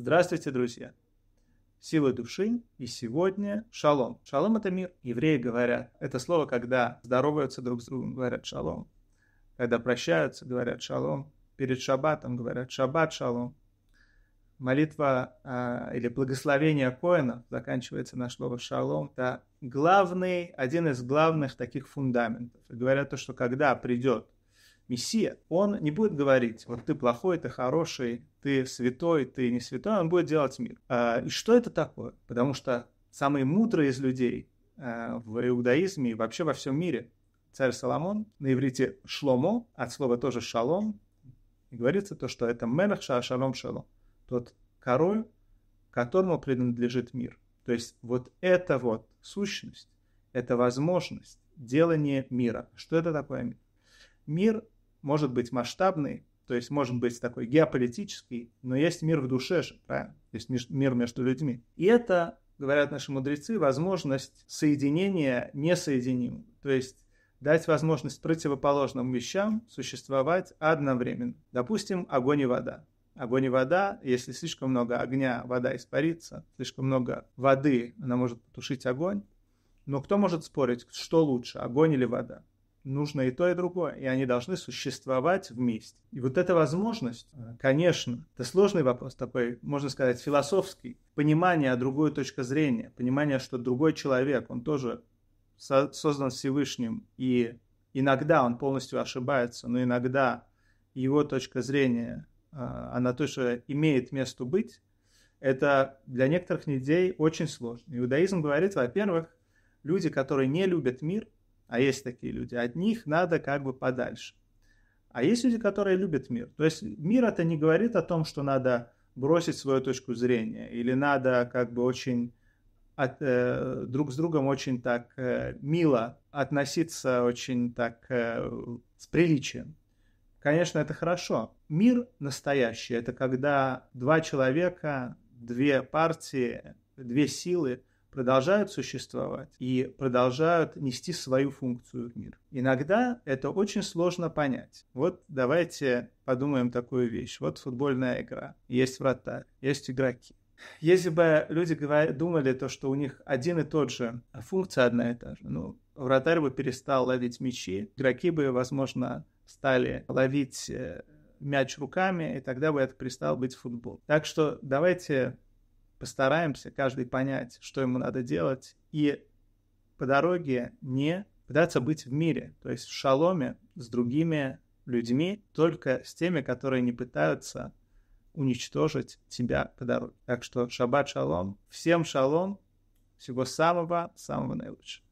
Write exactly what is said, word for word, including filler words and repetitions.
Здравствуйте, друзья! Силы души и сегодня шалом. Шалом – это мир. Евреи говорят это слово, когда здороваются друг с другом, говорят шалом. Когда прощаются, говорят шалом. Перед шаббатом говорят шаббат шалом. Молитва э, или благословение Коэна заканчивается на слово шалом. Это главный, один из главных таких фундаментов. Говорят то, что когда придет Мессия, он не будет говорить, вот ты плохой, ты хороший, ты святой, ты не святой, он будет делать мир. И что это такое? Потому что самые мудрые из людей в иудаизме и вообще во всем мире, царь Соломон, на иврите шломо, от слова тоже шалом, говорится то, что это мелех шалом шалом, тот король, которому принадлежит мир. То есть вот эта вот сущность, это возможность делания мира. Что это такое мир? Мир может быть масштабный, то есть может быть такой геополитический, но есть мир в душе же, правильно? Есть мир между людьми. И это, говорят наши мудрецы, возможность соединения несоединимого. То есть дать возможность противоположным вещам существовать одновременно. Допустим, огонь и вода. Огонь и вода, если слишком много огня, вода испарится, слишком много воды, она может потушить огонь. Но кто может спорить, что лучше, огонь или вода? Нужно и то, и другое, и они должны существовать вместе. И вот эта возможность, конечно, это сложный вопрос такой, можно сказать, философский, понимание другой точки зрения, понимание, что другой человек, он тоже со- создан Всевышним, и иногда он полностью ошибается, но иногда его точка зрения, она тоже имеет место быть, это для некоторых людей очень сложно. Иудаизм говорит, во-первых, люди, которые не любят мир, а есть такие люди, от них надо как бы подальше. А есть люди, которые любят мир. То есть мир это не говорит о том, что надо бросить свою точку зрения, или надо как бы очень от, э, друг с другом очень так э, мило относиться, очень так э, с приличием. Конечно, это хорошо. Мир настоящий, это когда два человека, две партии, две силы продолжают существовать и продолжают нести свою функцию в мир. Иногда это очень сложно понять. Вот давайте подумаем такую вещь. Вот футбольная игра. Есть вратарь, есть игроки. Если бы люди думали, то, что у них один и тот же, а функция одна и та же, ну, вратарь бы перестал ловить мячи, игроки бы, возможно, стали ловить мяч руками, и тогда бы это перестал быть футбол. Так что давайте постараемся каждый понять, что ему надо делать, и по дороге не пытаться быть в мире, то есть в шаломе с другими людьми, только с теми, которые не пытаются уничтожить тебя по дороге. Так что шаббат шалом, всем шалом, всего самого, самого наилучшего.